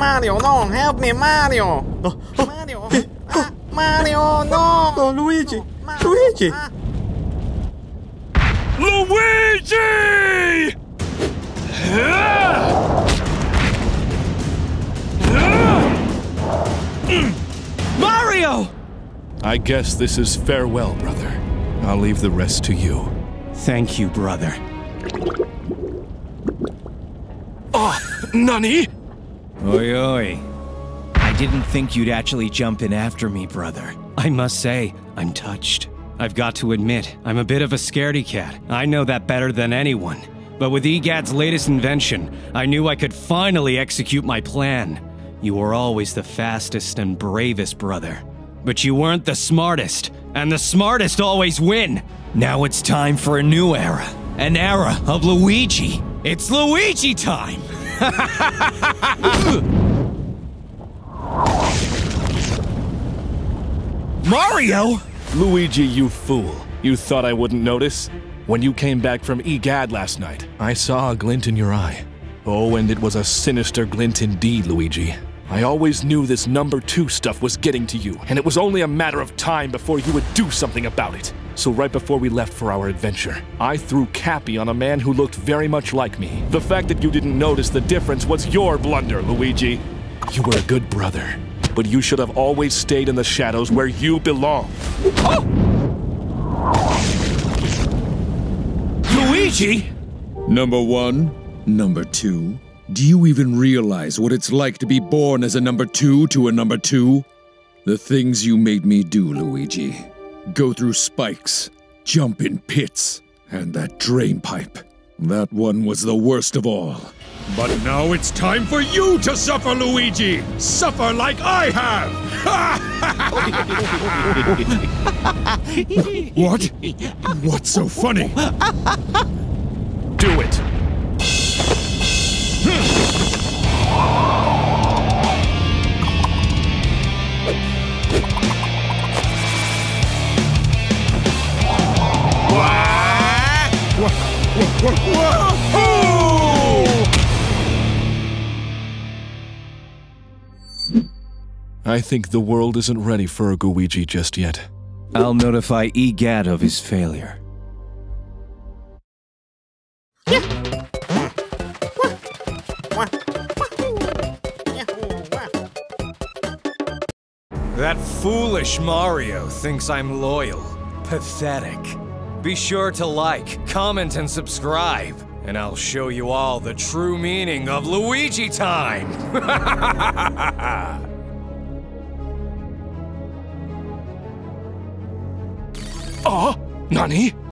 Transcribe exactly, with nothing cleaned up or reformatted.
Mario, no, help me, Mario! Oh, oh, Mario! Eh, ah, oh, Mario, no! Oh, Luigi! No, Mario, Luigi! Ah. Luigi! Mario! I guess this is farewell, brother. I'll leave the rest to you. Thank you, brother. Oh, Nani? Oi, oi. I didn't think you'd actually jump in after me, brother. I must say, I'm touched. I've got to admit, I'm a bit of a scaredy cat. I know that better than anyone. But with E. Gadd's latest invention, I knew I could finally execute my plan. You were always the fastest and bravest, brother. But you weren't the smartest, and the smartest always win! Now it's time for a new era. An era of Luigi. It's Luigi time! Mario! Luigi, you fool. You thought I wouldn't notice? When you came back from E. Gadd last night, I saw a glint in your eye. Oh, and it was a sinister glint indeed, Luigi. I always knew this number two stuff was getting to you, and it was only a matter of time before you would do something about it. So right before we left for our adventure, I threw Cappy on a man who looked very much like me. The fact that you didn't notice the difference was your blunder, Luigi. You were a good brother, but you should have always stayed in the shadows where you belong. Oh! Luigi! Number one. Number two, do you even realize what it's like to be born as a number two to a number two? The things you made me do, Luigi. Go through spikes, jump in pits, and that drain pipe. That one was the worst of all. But now it's time for you to suffer, Luigi! Suffer like I have! What? What's so funny? Do it! I think the world isn't ready for a Gooigi just yet. I'll notify E. Gadd of his failure. Yeah. That foolish Mario thinks I'm loyal. Pathetic. Be sure to like, comment, and subscribe, and I'll show you all the true meaning of Luigi time! Oh, Nani?